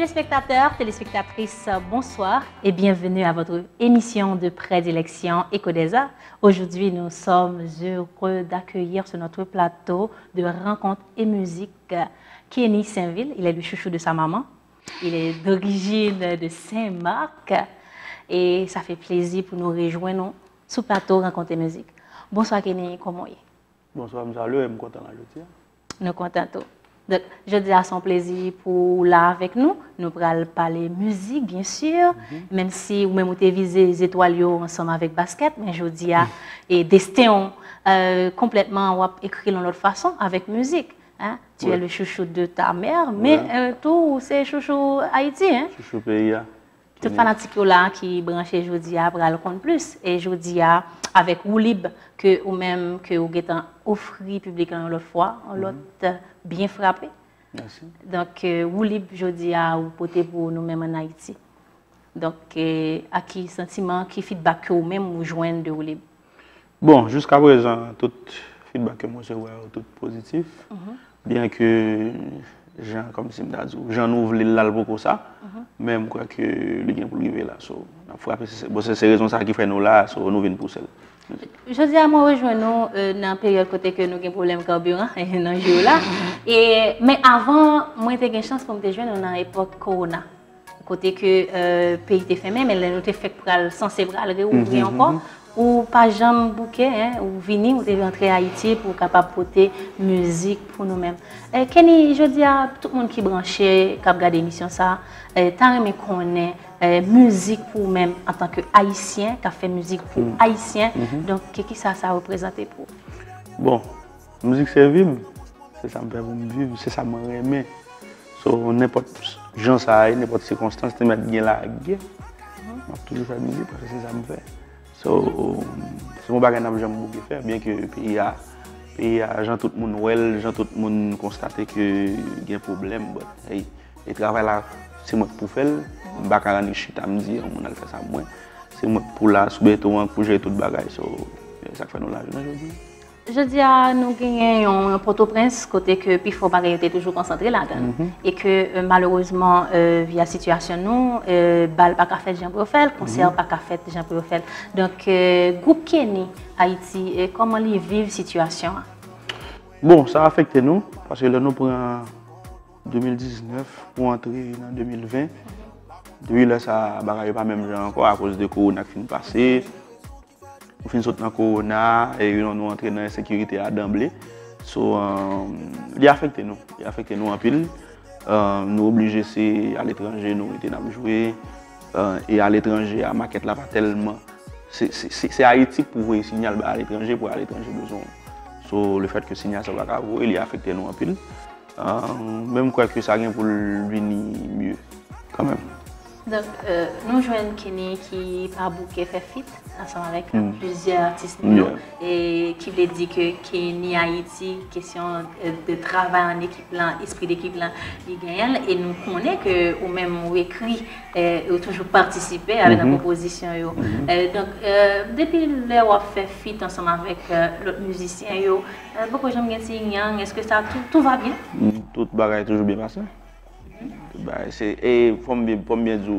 Téléspectateurs, téléspectatrices, bonsoir et bienvenue à votre émission de prédilection ECODESA. Aujourd'hui, nous sommes heureux d'accueillir sur notre plateau de rencontres et musique Kenny Saint-Ville. Il est le chouchou de sa maman. Il est d'origine de Saint-Marc et ça fait plaisir pour nous rejoindre sur le plateau Rencontre et musique. Bonsoir Kenny, comment est-ce? Bonsoir, je suis content de vous dire. Nous contentons. Donc, je dis à son plaisir pour là avec nous. Nous allons parler musique, bien sûr, même si vous même visé les étoiles ensemble avec basket, mais je dis à et destin complètement écrit dans l'autre façon avec musique. Hein? Tu es le chouchou de ta mère, mais tout c'est chouchou Haïti. Hein? Chouchou pays. Tout fanatique là qui branché Jodia pour le compte plus et Jodia avec Oulib que ou même que ou getan offri public en l'autre fois en l'autre bien frappé. Merci. Donc Oulib Jodia ou porter pour nous même en Haïti. Donc à qui sentiment qui feedback que ou même ou joindre de Oulib. Bon, jusqu'à présent tout feedback que moi je vois tout positif. Bien que Jean, comme si j'en ouvre l'album comme ça, même quoi que les gens pour arriver là. C'est ces raisons qui fait nous là, nous venons pour ça. Je dis à moi, rejoignons dans la période côté que nous avons des problèmes carburant et dans le jour là. Mais avant, moi j'ai eu une chance pour me rejoindre dans l'époque Corona. Côté que le pays était fermé, mais nous avons fait censé réouvrir encore. Ou pas jamais bouquet, hein, ou venir, ou devez entrer à Haïti pour capapoter musique pour nous-mêmes. Kenny, je dis à tout le monde qui branché, qui a regardé l'émission, ça, tant que qu'on est musique pour nous-mêmes en tant que Haïtien, qui a fait musique pour Haïtien, donc qu'est-ce que ça a représenté pour vous? Bon, musique c'est vivre, c'est ça me fait vivre, c'est ça me remet. Sur n'importe quel genre, n'importe quelle circonstance, tu mets bien la guerre, toujours faire musique parce que c'est ça me fait. C'est mon bagage que j'aime beaucoup faire, bien que le pays a gens tout le monde ouel, gens tout le monde constaté que il y a un problème, mais le travail là c'est moi pour faire, bagage là chita me dire on a fait ça moins, c'est moi pour là soubéton pour gérer tout bagage, ça fait nous là aujourd'hui. Je dis à nous gagnons un Port-au-Prince côté que Pifo Bagay était toujours concentré là-dedans et que malheureusement via situation nous bal pas fait Jean Profel, concert pas fait Jean Profel. Donc groupe Kenny Haïti comment ils vivent situation? Bon, ça a affecté nous parce que là nous prenons 2019 pour entrer en 2020. Depuis là ça Bagay pas même genre encore à cause de Corona qui vient passer. On finit dans le Corona et nous entrons dans la sécurité à d'emblée. Il a affecté nous. Il a affecté nous en pile. Nous obligés à l'étranger, nous étions dans le jouer. Et à l'étranger, à maquette là pas tellement. C'est Haïti pour voir le signal à l'étranger, pour l'étranger besoin. Le fait que le signal ça va pas voir, il a affecté nous en pile. Même quoi que ça vient pour lui ni mieux. Quand même. Donc, nous jouons Kenny qui a bouqué fait fit ensemble avec plusieurs artistes et qui veut dire que Kenny Haïti, question de travail en équipe, esprit d'équipe, et nous connaissons que ou même on écrit ou toujours participer avec la proposition. Donc, depuis que on fait fit ensemble avec l'autre musicien, beaucoup de gens me disent, est-ce que ça tout va bien? Tout bagaille toujours bien passé. Et pour bien dire,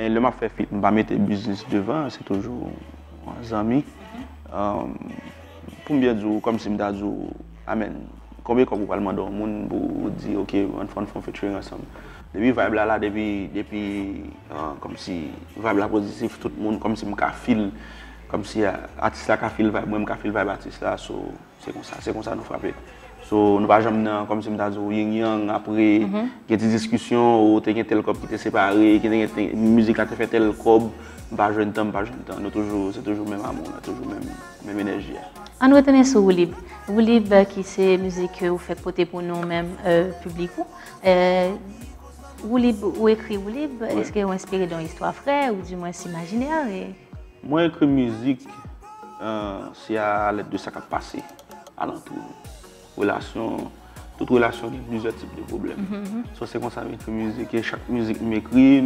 le m'a fait fit, m'a mettre business devant, c'est toujours un ami. Pour bien dire, comme si m'a dit, amen. Combien qu'on parle dans le monde pour dire, ok, on fait un featuring ensemble. Depuis vibe là, depuis comme si vibe là positif, tout le monde comme si m'a fil, comme si artiste là fil vibe, moi m'a fil vibe artiste là, c'est comme ça nous frapper. Nous pas jamais comme si m'ta dit yin yang après des discussions ou t'es tel cob qui t'es séparé, qui musique a fait tel cob, pas jeune temps. Nous toujours c'est toujours même amour, toujours même énergie. On retenait sur Oulib qui c'est musique que vous faites porter pour nous même public. Oulib ou écrit Oulib, est-ce que vous inspiré dans histoire vraie ou du moins imaginaire et moi écrit musique c'est à l'aide de ça qui a passé à l'entour. Toute relation a plusieurs types de problèmes. C'est comme ça avec la musique. Et chaque musique m'écrit,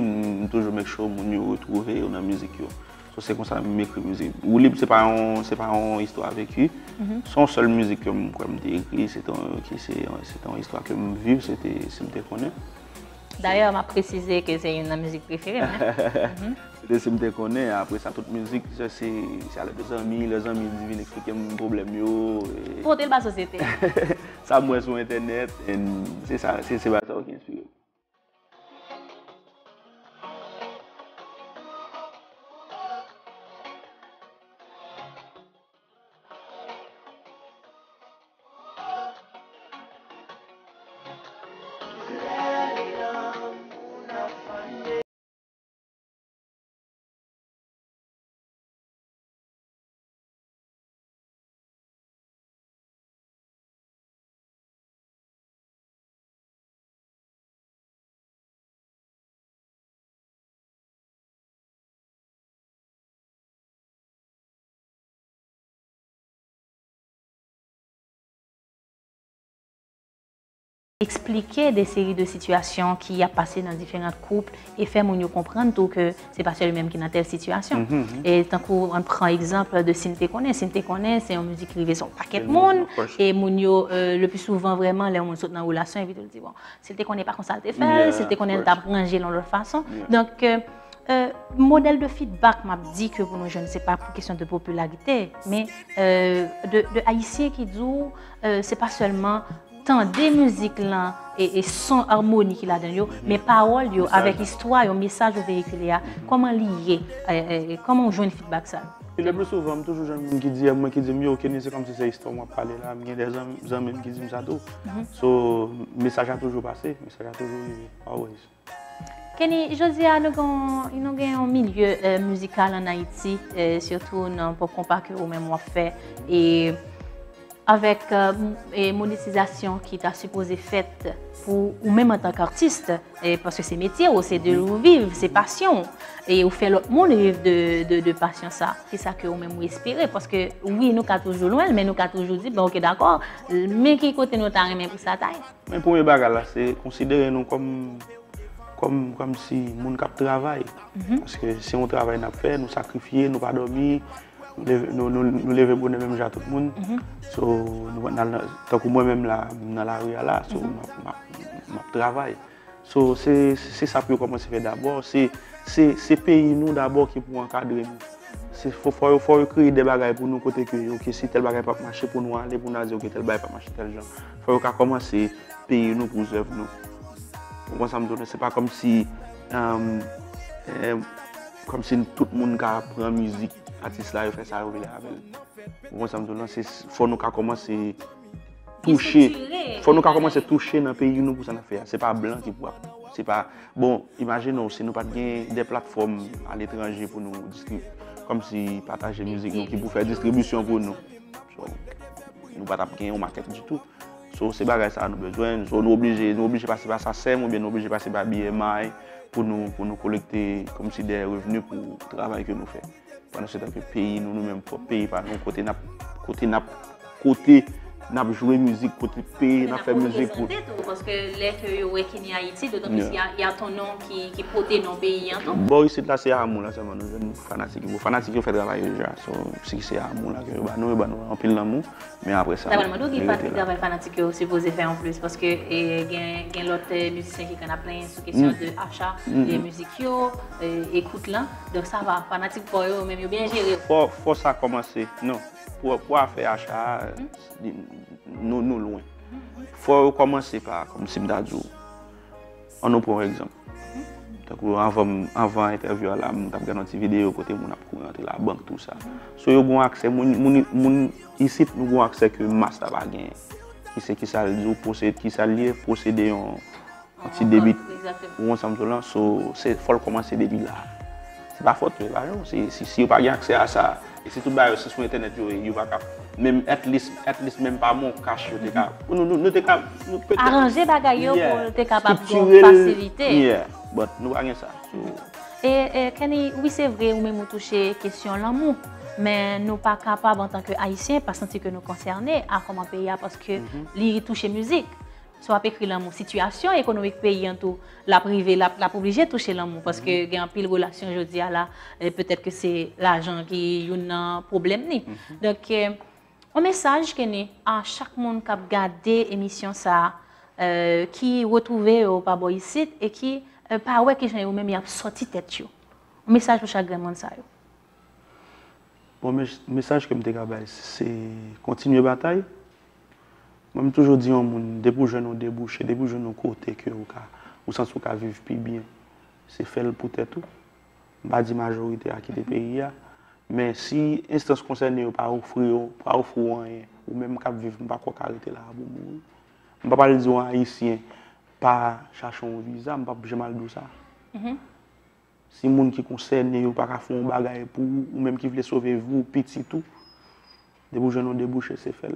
toujours make sure que nous retrouver dans la musique. C'est comme ça que m'écrit musique. Oulib, ce n'est pas une histoire vécue. Son seule musique que j'ai écrite, c'est une histoire que je vis, c'est Sinté Connais. D'ailleurs, m'a précisé que c'est une musique préférée. C'est Sinté Connais. Après ça, toute musique, c'est avec les amis divins expliquer mon problème. Pour telle la société. Ça moi sur internet, c'est ça, c'est ça qui inspire. Expliquer des séries de situations qui a passé dans différents couples et faire nous comprendre tout que c'est pas celui-même qui est dans telle situation. Et tant qu'on prend exemple de Sinté Connais. Sinté Connais, c'est une musique qui sur paquet de monde. Et nous, le plus souvent, vraiment, les gens sont dans la relation et puis ils disent bon, Sinté Connais pas comme ça le fait, Sinté Connais t'a rangé dans l'autre façon. Donc, modèle de feedback m'a dit que pour nous, je ne sais pas pour question de popularité, mais de haïtiens qui disent c'est pas seulement des musiques là et son harmonie qu'il a donné, mais paroles avec histoire, un message véhiculé, comment lier, comment jouer le feedback ça. Et le plus souvent, toujours j'aime qui dit moi qui dit mieux que c'est comme si c'est histoire moi parler là, il y a des gens même qui disent ça tout. So message a toujours passé, message a toujours. Kenny, Jodia, nous avons un milieu musical en Haïti, surtout dans pour compas que vous-même moi fait et avec monétisation qui t'a supposé faite pour ou même en tant qu'artiste, parce que c'est métier, c'est de vivre, c'est passion, et on fait l'autre monde vivre de passion ça. C'est ça que on même espérer, parce que oui, nous avons toujours loin, mais nous avons toujours dit, bon, ok, d'accord, mais qui côté nous t'as aimé pour ça taille. Mais pour mes bagarres là, c'est considérer nous comme si mon cap travail, parce que si on travaille n'a fait, nous sacrifier, nous pas dormir. Nous levons bon même déjà tout le monde. Tant que moi-même dans la rue, je travaille. C'est ça que je fais d'abord. C'est pays nous d'abord qui pour encadrer nous. Il faut créer des bagages pour nous côté que si tel bagage pas marché pour nous aller pour nous dire que tel bagage pas marché tel genre. Il faut commencer payer nous pour œuvre nous. Pour moi ça me donne, c'est pas comme si tout le monde apprend la musique. Artiste là, il fait ça, il est bon, ça me donne, c'est faut nous commencer toucher, faut nous commencer toucher dans le pays nous pour ça faire. C'est pas blanc qui pourra, c'est pas bon. Imaginons si nous pas des plateformes à l'étranger pour nous distribuer, comme si partager musique nous qui pour faire distribution pour nous. Nous pas gagner au market du tout. So c'est bagage ça nous besoin, so nous obligés, de passer par SACEM ou bien nous obligés de passer par BMI pour nous collecter comme si des revenus pour le travail que nous faisons. Pendant ce temps que pays, nous-mêmes, pour pays, par nous, côté, n'a joué musique, côté pays, n'a fait musique. Pour... Parce que les que Kenny Haïti, d'autant plus il y a ton nom qui protège nos pays. Bon, ici, là, c'est amour, là, c'est nous, jeunes fanatiques. Les fanatiques, ils font travail déjà. Si c'est amour, là, nous, on pile l'amour, mais après ça. D'abord, nous, il y a des travail fanatique que vous supposez faire en plus, parce que il y a l'autre musicien qui en a plein sur question d'achat, les musiques, écoute là. Donc, ça va, fanatique pour eux, même bien gérer. Faut ça commencer, non. Pour faire achat, nous loin. Il faut commencer par, comme Simdadjo, on nous prend un exemple. Avant l'interview, on a regardé une vidéo côté mon apprenti la banque tout ça. So yo bon accès, ici nous bon accès que masse va gagner. Qui c'est qui ça le procéder, qui ça lié procéder en petit débit. Ou ensemble là, so c'est faut commencer débit là. C'est pas faute, mais si vous n'avez pas accès à ça, et si tout le monde est sur Internet, vous n'avez pas accès. Même, at least, même pas mon cash, vous n'avez pas accès. Nous sommes capables de arranger les bagages pour nous faciliter. Oui, nous avons ça. Et Kenny, oui, c'est vrai, vous même touchez la question de l'amour. Mais nous ne sommes pas capables, en tant que Haïtiens, pas sentir que nous sommes concernés à comment payer parce que nous touchons la musique. Soit écrit l'amour, situation économique pays en tout, la privée, la obligée de toucher l'amour parce que il y a une pile de relations aujourd'hui là, peut-être que c'est l'argent qui a un problème. Donc, un message qui est à chaque monde qui a regardé l'émission ça, qui retrouvé au pabo ici et qui pas ouais que j'ai ou même y a sorti tête yo. Message pour chaque monde ça yo. Bon message que me dégager c'est continuer bataille. Moi me toujours dit on monde debout jeune on débouche, debout jeune on côté que ou sans ou ka vivre plus bien. C'est faire le pour tête tout. Pas dit majorité à quitter pays là. Mais si instance concernée ou pas offrir rien ou même cap vivre pas quoi arrêter là pour mourir. Je ne peux pas dire aux Haïtiens, pas chercher un visa, je ne peux pas mal dire ça. Si les gens qui concernent ou pas font un bagage pour vous, ou même qui veulent sauver vous, petit tout, déboucher non déboucher, c'est fait.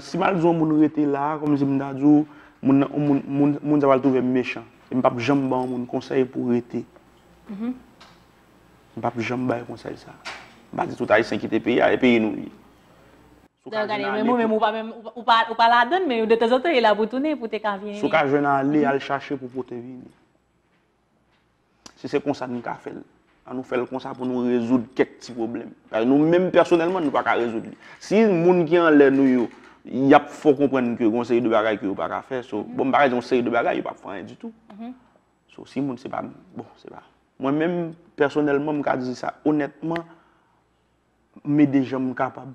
Si mal dire aux gens étaient là, comme je l'ai dit, les gens vont trouver méchant. Je ne peux pas jamais donner mon conseil pour arrêter. Je ne peux pas jamais donner conseil ça. Je ne peux pas dire tout Haïtien qui est payé nous. Même ou pas la donne, mais de temps en temps, il a pour tourner pour te venir. Si je vais aller chercher pour te venir. Si c'est comme ça que nous faisons, nous faisons comme ça pour nous résoudre quelques petits problèmes. Nous-mêmes, personnellement, nous ne pouvons pas résoudre. Si les gens qui sont en nous, il faut comprendre que nous avons une série de bagages que nous ne pouvons pas faire. Bon, par exemple, une série de bagages, nous ne pouvons pas faire du tout. Si les gens ne savent pas, bon, c'est pas. Moi-même, personnellement, je dis ça honnêtement, mais déjà, je suis capable.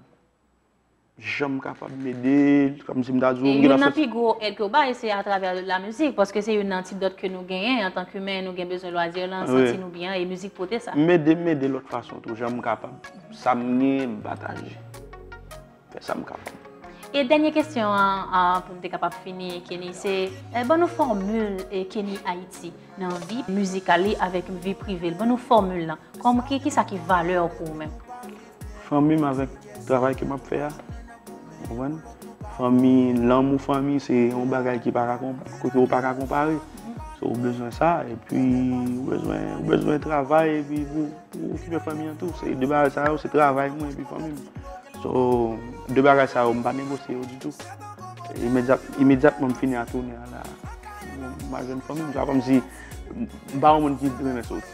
J'aime capable m'aider comme si m'ta dit on plus gros aide que ba c'est à travers la musique parce que c'est une antidote que nous gagnons en tant qu'humains nous gagnons besoin de loisir là sentir nous bien et musique porter ça m'aider l'autre façon tout j'aime capable ça me partager faire ça me capable. Et dernière question pour me capable finir Kenny c'est bonne nous formule Kenny Haïti dans vie musicale avec une vie privée bonne nous formule là comme qui ça qui valeur pour même famille avec travail que m'a fait. Famille, l'amour, famille, c'est un bagage qui ne peut pas comparer. Vous avez besoin de ça, et puis vous besoin de travail, et puis vous occuper la famille en tout. C'est deux bagages, c'est travail, moi, et puis famille. So, deux bagages, ça, on ne peut pas négocier du tout. Immédiatement, je finis à tourner à ma jeune famille. C'est comme si je ne pouvais pas quitter mes sorties.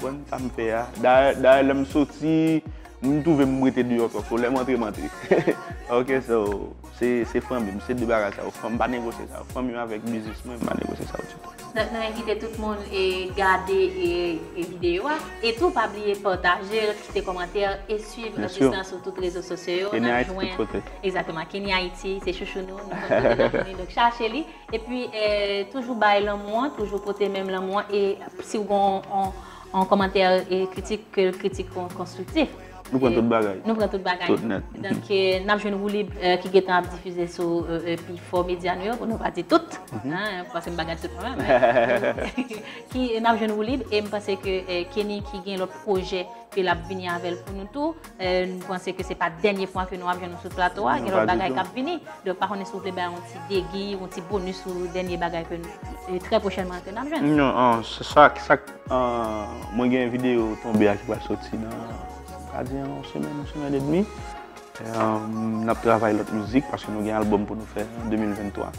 Bon, ça me fait. D'ailleurs, je suis sorti. Je trouve que je suis dehors, il faut les montrer. Ok, so, c'est famille, c'est des bagages, je ne peux pas négocier ça. Famille avec business, je ne peux pas négocier ça. Donc, nous invitons tout le monde à regarder les vidéos et tout, pas oublier de partager, quitter les commentaires et suivre notre distance sur toutes les réseaux sociaux. Kenny Haïti, tout côté. Exactement, Kenny Haïti, c'est chouchou nous, donc cherchez-les. Et puis, toujours bailler l'amour, toujours porter même l'amour et si vous avez un commentaire et critique constructif. Nous prenons toute bagaille. Nous prenons toute bagaille. Donc, nous avons Oulib qui est diffusé sur P4 Media New York. Nous pas dit tout, parce que nous bagaille tout le monde. Nous avons Oulib et je pense que Kenny qui a le projet que l'a venu avec pour nous tous. Nous pensons que ce n'est pas le dernier point que nous avons sur le plateau. Il y a le bagaille qui a venu. Donc, par contre, nous avons un petit déguis, un petit bonus sur le dernier bagaille que nous très prochainement que nous avons. Non, c'est ça. Moi, j'ai une vidéo tombée qui va sortir. Une semaine et demie. Nous travaillons notre musique parce que nous avons un album pour nous faire en 2023.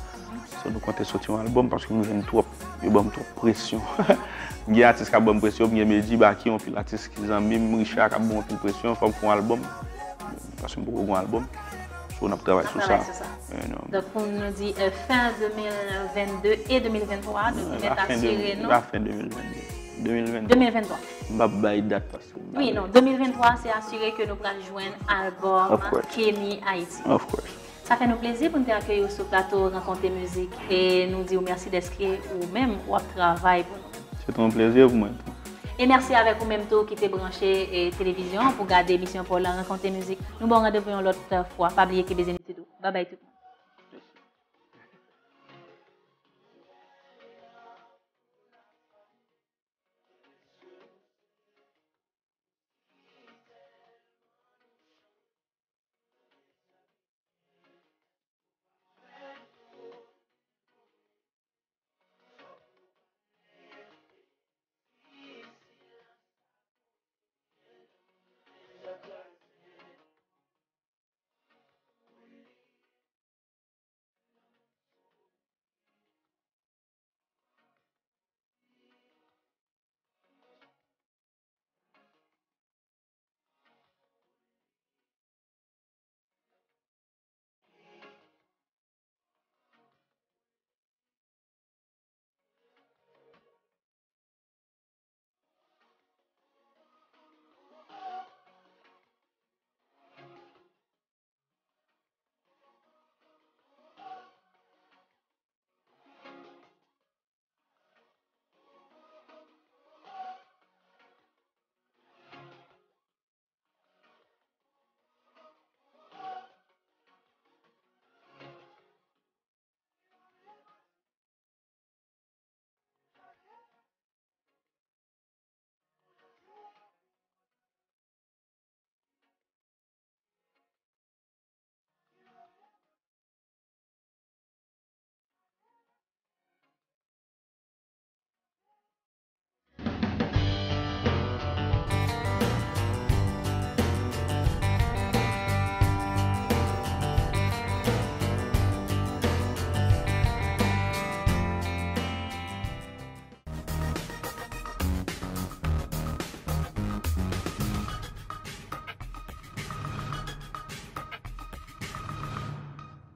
Nous comptons sortir un album parce que nous avons trop de pression. Nous avons artistes qui ont pression, nous avons dit qui ont fait l'artiste qui ont mis Richard qui ont fait pression, il faut faire un album. Parce que nous avons un album. On a travaillé sur ça. Donc, on nous dit fin 2022 et 2023. Donc, vous êtes assurés, non? Fin 2023. Bye date parce que. Oui, non, 2023, c'est assuré que nous allons joindre l'album Kenny Haïti. Of course. Ça fait nous plaisir pour nous accueillir sur le plateau, rencontrer musique et nous dire merci d'inscrire ou même au travail pour nous. C'est un plaisir pour moi. Et merci avec vous-même qui était branché et télévision pour garder l'émission pour la rencontrer musique. Nous bon rendez-vous l'autre fois. Pas oublier que vous aimez tout. Bye bye tout.